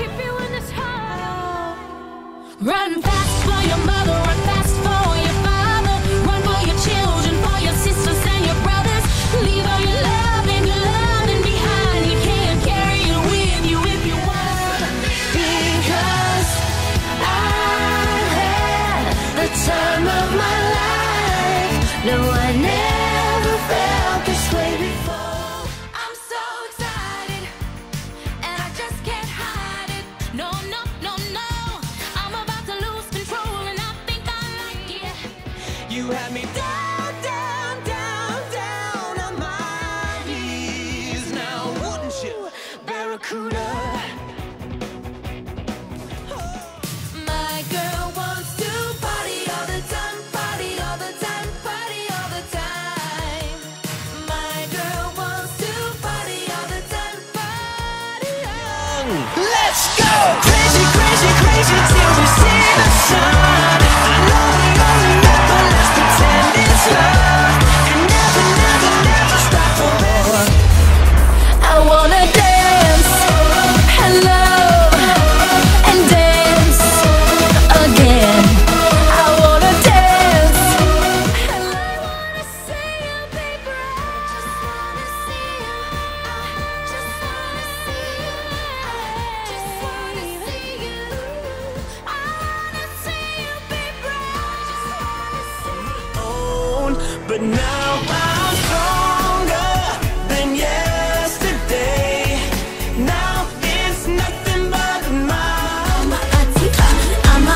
keep you in this hole. Run fast for your mother, run fast for your father, run for your children, for your sisters and your brothers. Leave all your loving behind. You can't carry it with you if you want. Because I had the time of my life. No, I never felt this way before. You had me down, down, down, down on my knees. Now wouldn't you, Barracuda? Oh. My girl wants to party all the time, party all the time, party all the time. My girl wants to party all the time, party on. Let's go! Crazy, crazy, crazy till we see the sun. I know we only met, but let's pretend it's love. And never, never, never stop forever. I wanna dance and love and dance again. I wanna dance and I wanna see you, baby. I just wanna see you. I just wanna see you. I just wanna see you. I wanna see you, baby. I just wanna see you. Own, but now I'm stronger than yesterday. Now it's nothing but my. I'm a diva. I'm a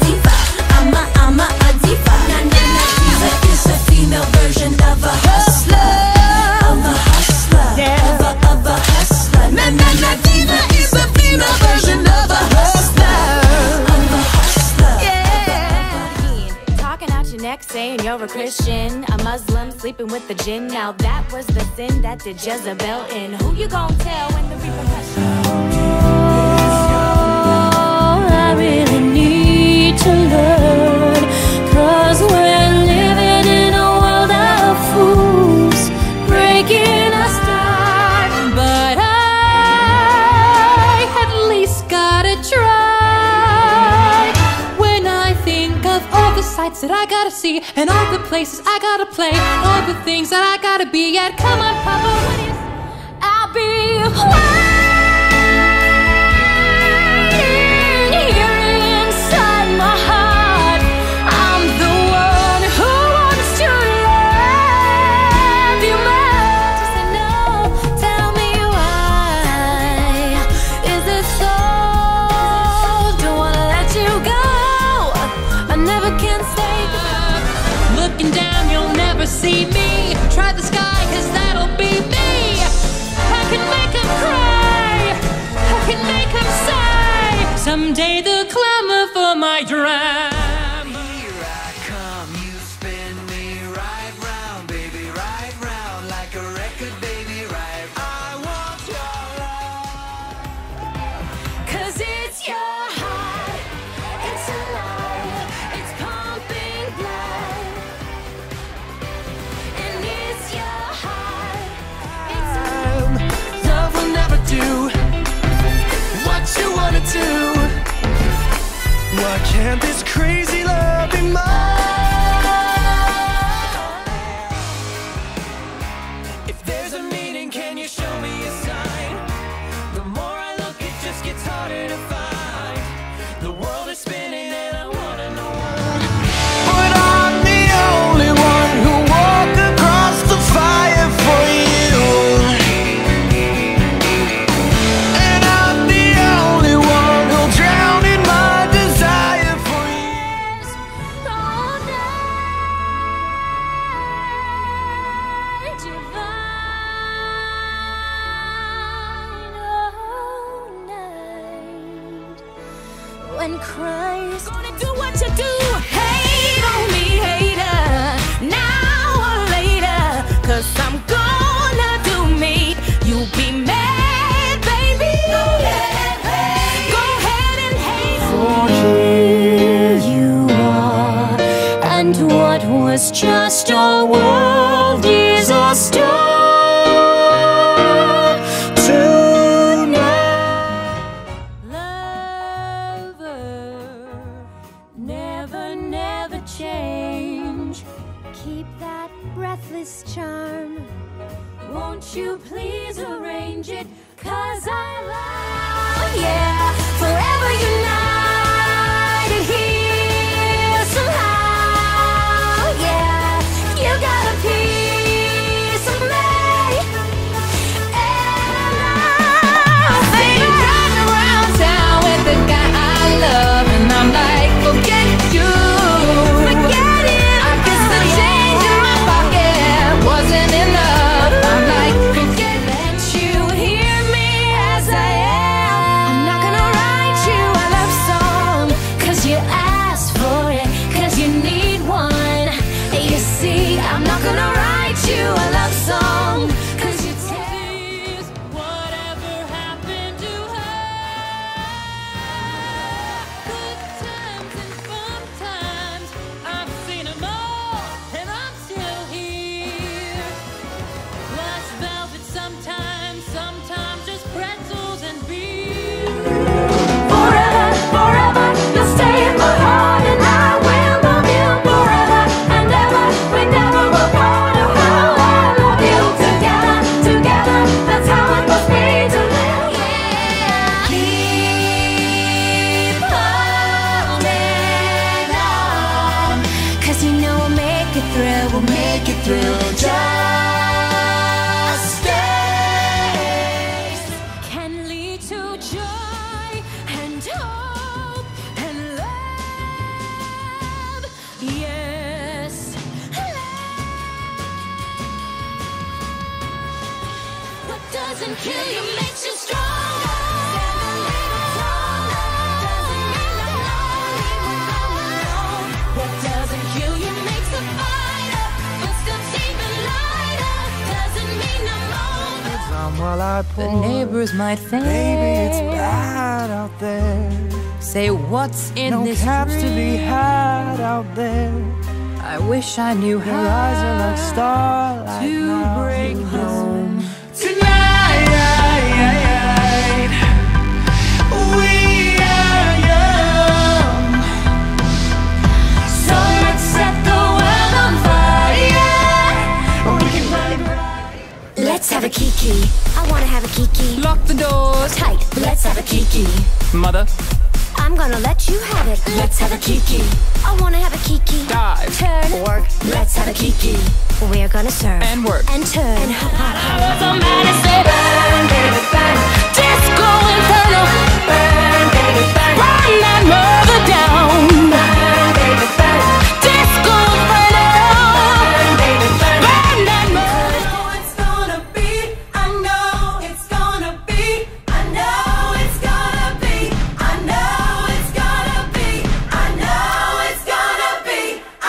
diva. Na-na-na diva is a female version of a hustler. I'm a hustler. Of a hustler. Na-na-na diva is a female version of a hustler. I'm a hustler. Yeah. Talking out your neck, saying you're a Christian, a Muslim sleeping with the jinn. Now that was the sin that did Jezebel in. Who you gonna tell when the repercussions? Oh, I really need to learn, 'cause we're living in a world of fools, breaking us down. But I at least gotta try. When I think of all the sights that I gotta see, and all the places I gotta play, all the things that I gotta be at, come on, Papa, what is I'll be waiting. See me, try the sky, 'cause that'll be me. I can make him cry, I can make him sigh. Someday they'll clamor for my dram. Here I come, you spin me right round, baby, right round, like a record, baby, right round. I want your love, 'cause it's your heart, it's alive, it's pumping blood. Do what you wanna do. Why can't this crazy love be mine? If there's a meaning, can you show me a sign? The more I look, it just gets harder to find. The world is spinning and I wanna know why. But I'm the only one who walked across the fire for you. And Christ, gonna do what you do. Hate on me, hater, now or later, 'cause I'm gonna do me. You'll be mad, baby. Go ahead and hate. For here you are, and what was just a world is a star. charm. Won't you please arrange it? 'Cause I love, yeah, forever united here somehow, yeah. You got a piece of me, and I'm driving around town with the guy I love, and I'm like, forget you, forget it. I guess the change in my pocket wasn't enough. I'm like, forget that you hear me as I am. I'm not gonna write you a love song, 'cause you asked for it, 'cause you need one. You see, I'm not gonna write you a love song, 'cause you tease whatever happened to her. Good times and fun times, I've seen them all, and I'm still here. Glass velvet sometimes, sometimes just pretzels and beer. Forever, forever, you'll stay in my heart, and I will love you forever and ever. We're never apart. Oh, how I love you. Together, together, that's how it must be to live. Yeah. Keep holding on, 'cause you know we'll make it through. We'll make it through. Just stay. Can lead to joy and hope and love. Yes, love. What doesn't kill you makes you stronger. What doesn't kill you makes the fire, footsteps even lighter. Doesn't mean I'm over. While I The pour, neighbors might think, baby, it's bad out there. say, what's in No this caps to be room? had out there. I wish I knew Your how eyes are like starlight to now. break You this know. Tonight, we are young. So let's set the world on fire. We can find Let's have a kiki. I wanna have a kiki. Lock the doors tight. Let's have a kiki. Mother, I'm gonna let you have it. Let's have a kiki. I wanna have a kiki. Dive. Turn. Work. Let's have a kiki. We're gonna serve and work and turn and hop, hop, hop. Somebody say burn, baby, burn. Disco inferno. Burn, baby, burn. Run that mother down. Burn, baby, burn. Disco inferno. Burn, baby, burn. Burn that mother. It's gonna be. I know it's gonna be. I know it's gonna be. I know it's gonna be. I know it's gonna be.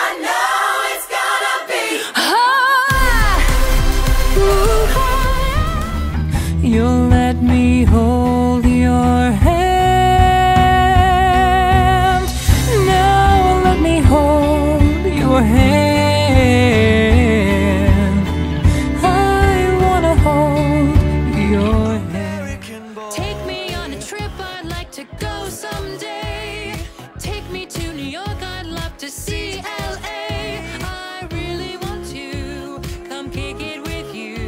I know it's gonna be. You'll let me hold your hand. Now let me hold your hand. I wanna hold your hand. Take me on a trip, I'd like to go someday. Take me to New York, I'd love to see LA. I really want to come kick it with you.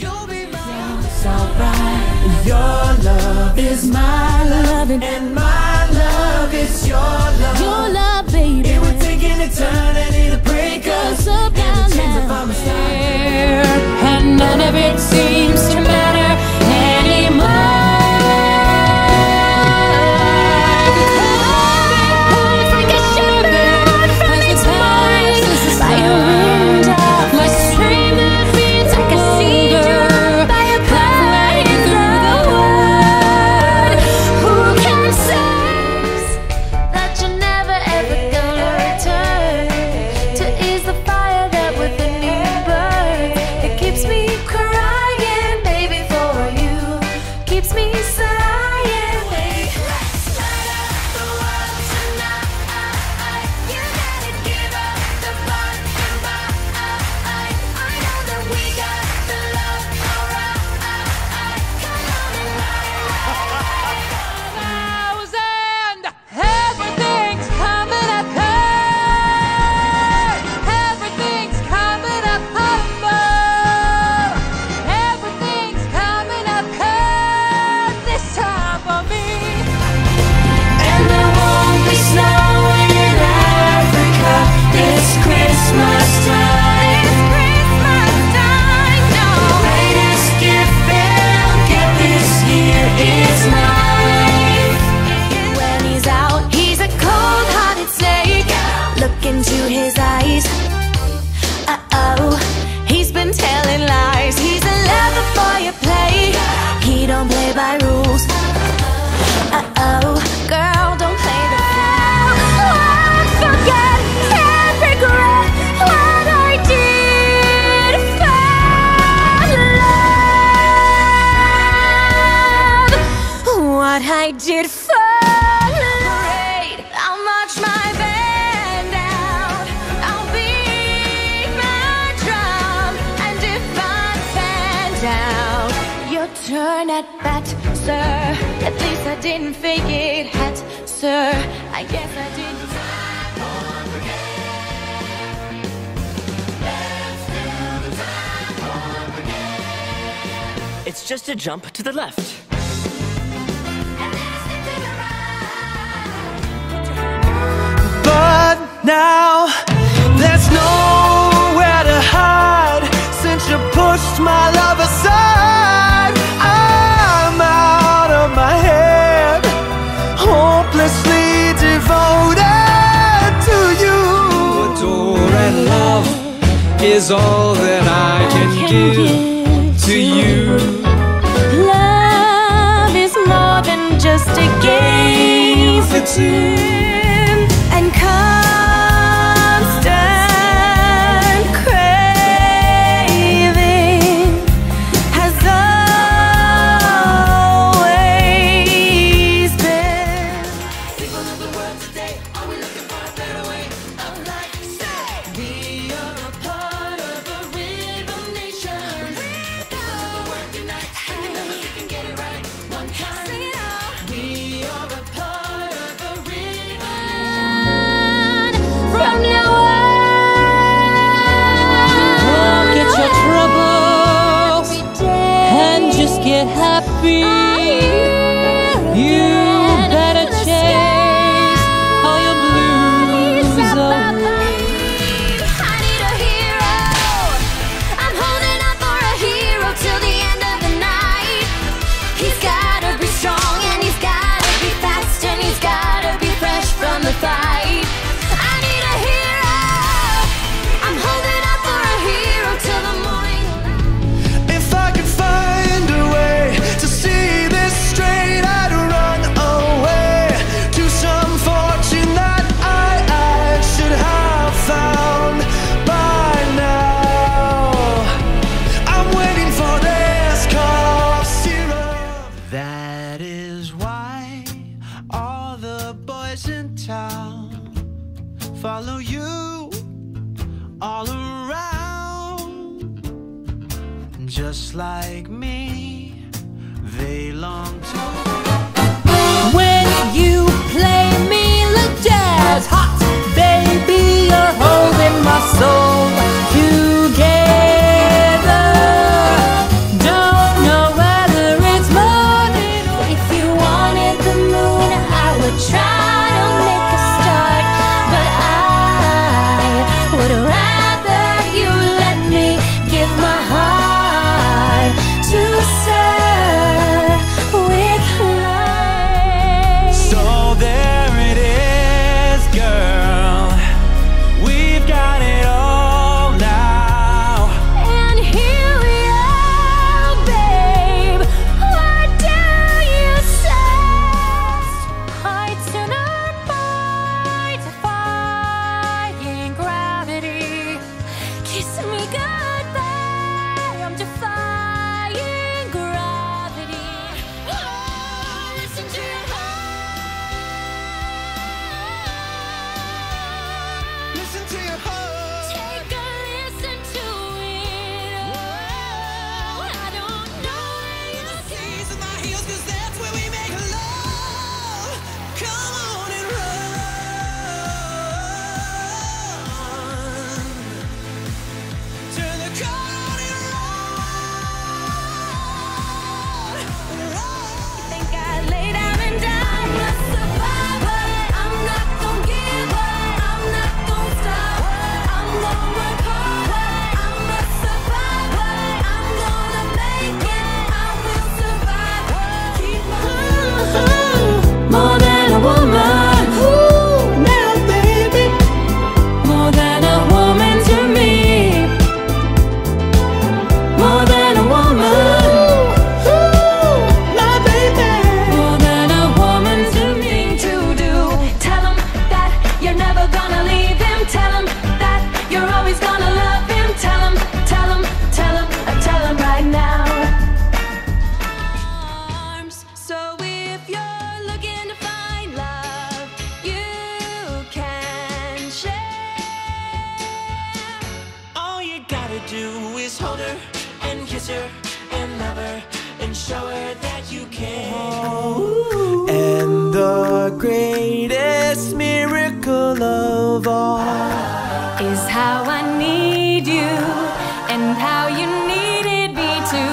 You'll be mine. It's alright. Your love is my love, and my love is your love. Your love, baby. It would take an eternity to break us up and to change if I'm a star. And none of it seems to matter anymore. That you never don't play by rules. Uh-oh, girl, don't play the fool. I forget and regret what I did for love. What I did for love. I'll march my band out, I'll beat my drum, and if I fan out, your turn at bat, sir. At least I didn't fake it, hat, sir. I guess I didn't. It's just a jump to the left. Now there's nowhere to hide since you pushed my love aside. I'm out of my head, hopelessly devoted to you. Adore and love is all that I can give to you. Love is more than just a game for two. And constant craving has always been. People of the world today, are we looking for a better way of life? Say, we are a part of a rhythm nation. We're working nights, and never we can get it right one time. We are a part of a rhythm nation. From now on, forget your troubles and just get happy. You better chase all your blues away. I need a hero. I'm holding out for a hero till the end of the night. He's gotta be strong and he's gotta be fast and he's gotta be fresh from the fight. Follow you all around, just like me, they long to. When you play me look jazz hot, baby, you're holding my soul together. Don't know whether it's more than. If you wanted the moon, I would try. More than a woman. hold her and kiss her and love her and show her that you can. And the greatest miracle of all is how I need you and how you needed me too.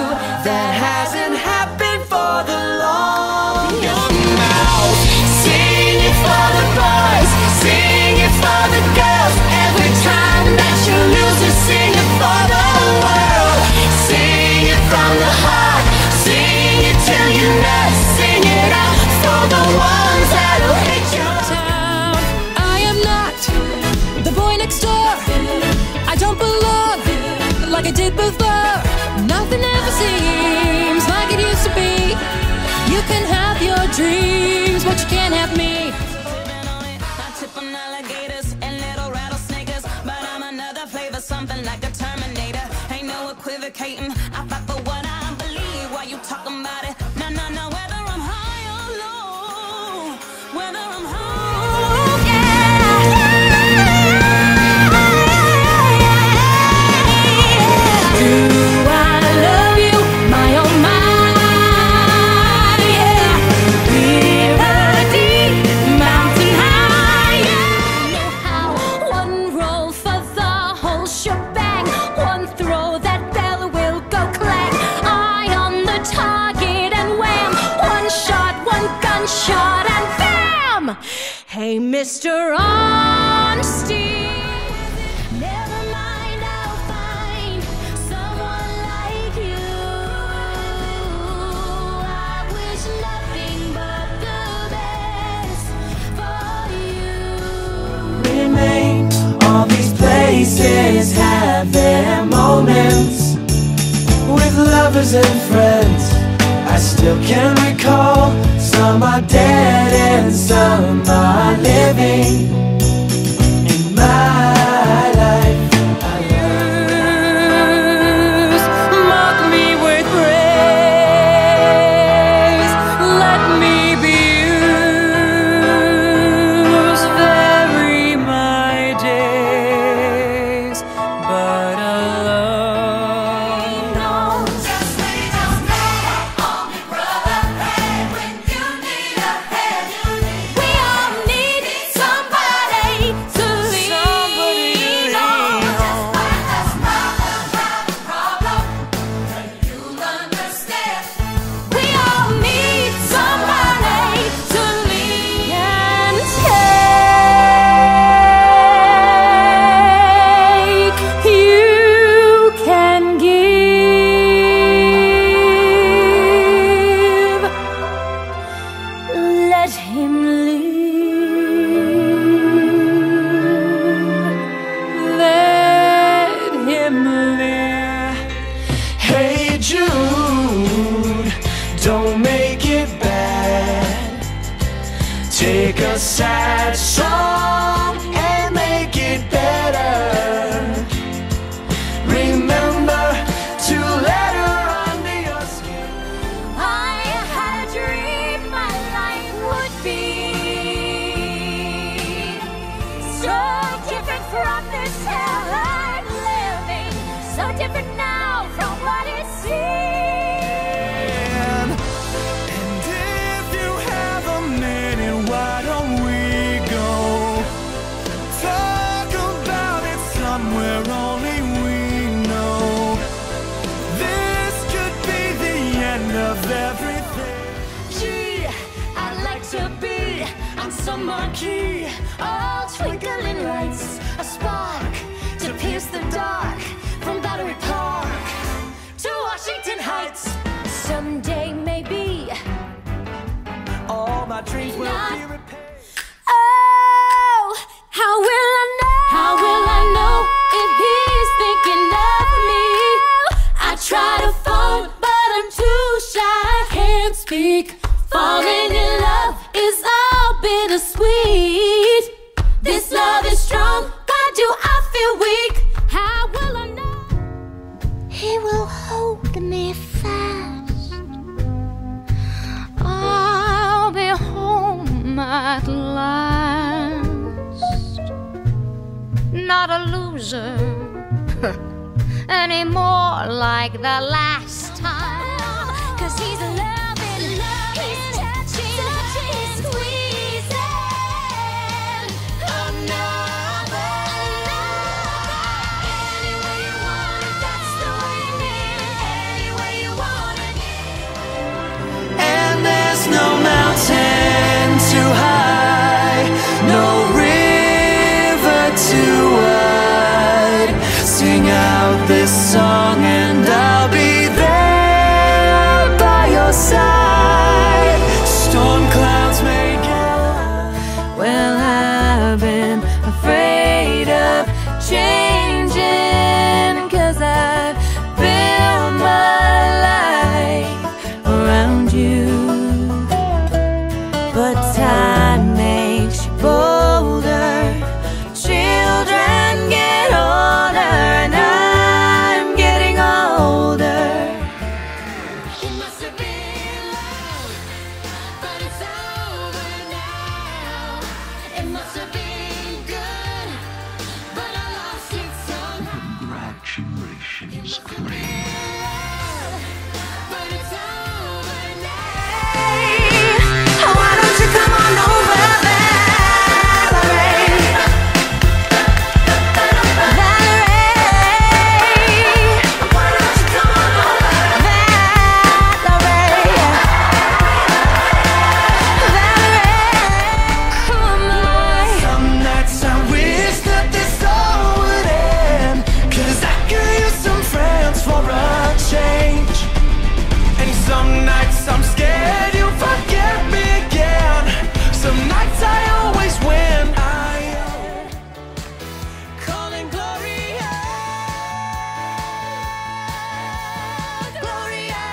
That hasn't happened for the longest. Your mouth, sing it for the boys, sing it for the girls. Every time that you lose it, sing it for the world. Sing it from the heart, sing it till you know. Sing it out for the ones that'll hate your town. I am not the boy next door. I don't belong like I did before. Nothing ever seems like it used to be. You can have your dreams, but you can't have me. I tip on alligators and little rattlesnakers, but I'm another flavor, something like a Terminator. Ain't no equivocating, I fight for what I believe. Why you talking about it? No, no, no, whether I'm high or low, whether I'm high. Hey, Mr. Honesty, never mind, I'll find someone like you. I wish nothing but the best for you. Remain, all these places have their moments. With lovers and friends, I still can recall. Some are dead and some are living. In my life, I use, mock me with praise. Let me be used, vary my days, but alone. Don't make it bad. Take a sad song and make it better. Remember to let her under your skin. I had a dream my life would be so different from this hell I'm living, so different now from what it seems. Marquee, all twinkling lights, a spark to pierce the dark, from Battery Park to Washington Heights. Someday maybe all my dreams will be repaired. Oh, how will I know? How will I know if he's thinking of me? I try to phone, but I'm too shy, can't speak. Falling in love is all bittersweet. This love is strong, God, do I feel weak? How will I know? He will hold me fast. I'll be home at last. Not a loser, anymore like the last time. 'Cause he's loving, he's touching, he's squeezing another. Any way you want it, that's the way you need it. Any way you want it. And there's no mountain too high, no river too wide. Sing out this song and I'll be side. Storm clouds make it. Well, I've been afraid of changing, 'cause I've built my life around you. But time makes you bolder. Children get older and I'm getting older. It must have been, but it's over now. It must have been good, but I lost it somehow. Congratulations, Green. But it's over now. Oh, why don't you come on over, Valerie? Valerie, why don't you come on over, Valerie? Valerie, come on. Some nights I wish that this all would end, 'cause I could use some friends for a change. And some nights I'm scared you forget me again. Some nights I always win. I am calling Gloria, Gloria.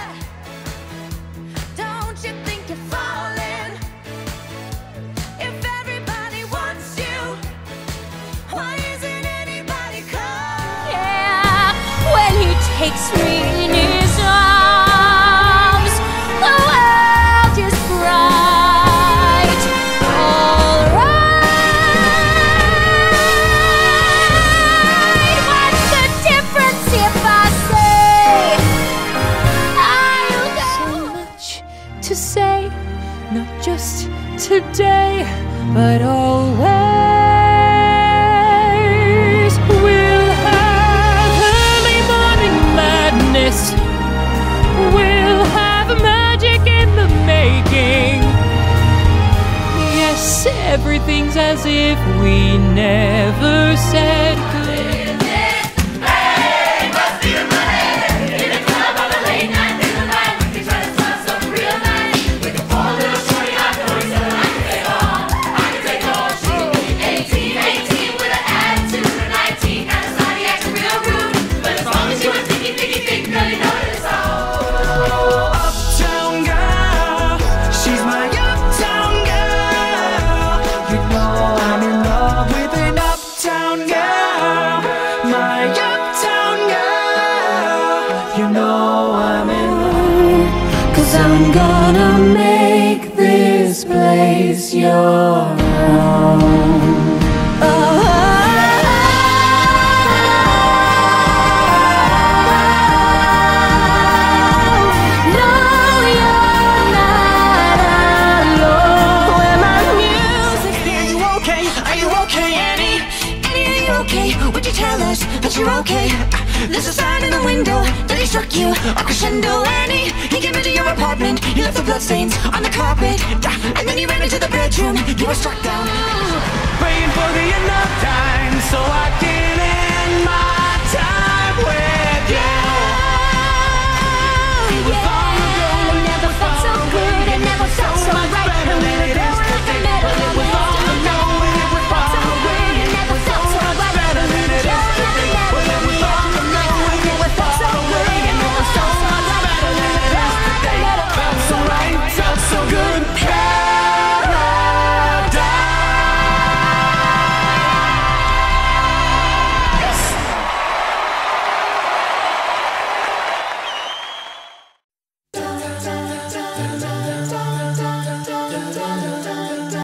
Don't you think you're falling? If everybody wants you, why isn't anybody calling? Yeah, when he takes me in his arms, the world is bright. All right, what's the difference if I say I'll go? So much to say, not just today, but always. We'll have early morning madness. We'll have magic in the making. Yes, everything's as if we never said goodbye. Uptown girl, she's my uptown girl. You know I'm in love with an uptown girl, my uptown girl. You know I'm in love, 'cause I'm gonna make this place your own. No, you're not alone. When my music, are you okay? Are you okay, Annie? Annie, are you okay? Would you tell us that you're okay? There's a sign in the window that he struck you. A crescendo, Annie. He came into your apartment. You left the bloodstains on the carpet. And then you ran into the bedroom. You were struck down. Praying for the end of time, so I can end my time with you.